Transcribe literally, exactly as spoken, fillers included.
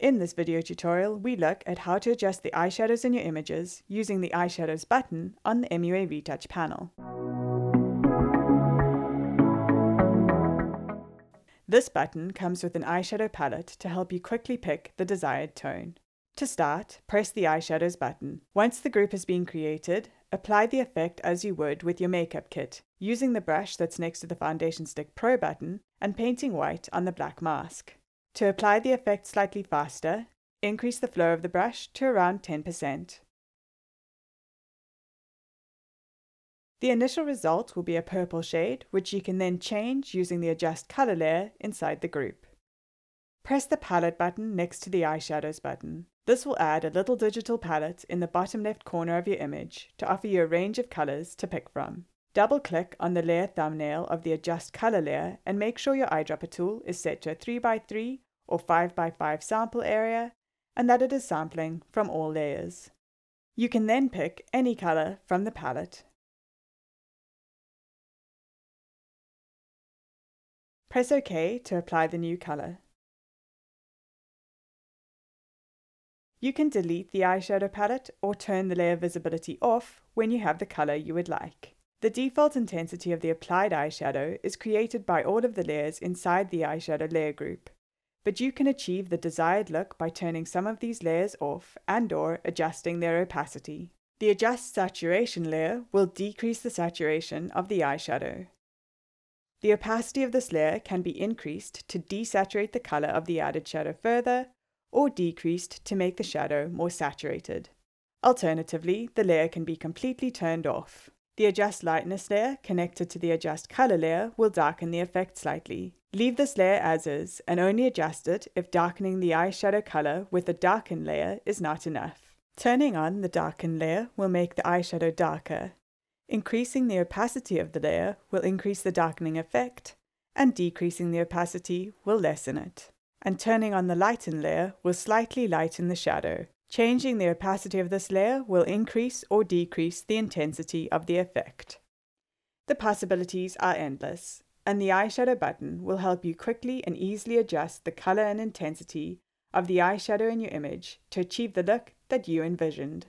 In this video tutorial, we look at how to adjust the eyeshadows in your images using the eyeshadows button on the M U A retouch panel. This button comes with an eyeshadow palette to help you quickly pick the desired tone. To start, press the eyeshadows button. Once the group has been created, apply the effect as you would with your makeup kit, using the brush that's next to the Foundation Stick Pro button and painting white on the black mask. To apply the effect slightly faster, increase the flow of the brush to around ten percent. The initial result will be a purple shade, which you can then change using the Adjust Color layer inside the group. Press the Palette button next to the Eyeshadows button. This will add a little digital palette in the bottom left corner of your image to offer you a range of colors to pick from. Double-click on the layer thumbnail of the Adjust Color layer and make sure your eyedropper tool is set to a three by three or five by five sample area and that it is sampling from all layers. You can then pick any color from the palette. Press OK to apply the new color. You can delete the eyeshadow palette or turn the layer visibility off when you have the color you would like. The default intensity of the applied eyeshadow is created by all of the layers inside the eyeshadow layer group, but you can achieve the desired look by turning some of these layers off and/or adjusting their opacity. The Adjust Saturation layer will decrease the saturation of the eyeshadow. The opacity of this layer can be increased to desaturate the color of the added shadow further, or decreased to make the shadow more saturated. Alternatively, the layer can be completely turned off. The Adjust Lightness layer, connected to the Adjust Color layer, will darken the effect slightly. Leave this layer as is and only adjust it if darkening the eyeshadow color with a darken layer is not enough. Turning on the darken layer will make the eyeshadow darker. Increasing the opacity of the layer will increase the darkening effect, and decreasing the opacity will lessen it. And turning on the lighten layer will slightly lighten the shadow. Changing the opacity of this layer will increase or decrease the intensity of the effect. The possibilities are endless, and the eyeshadow button will help you quickly and easily adjust the color and intensity of the eyeshadow in your image to achieve the look that you envisioned.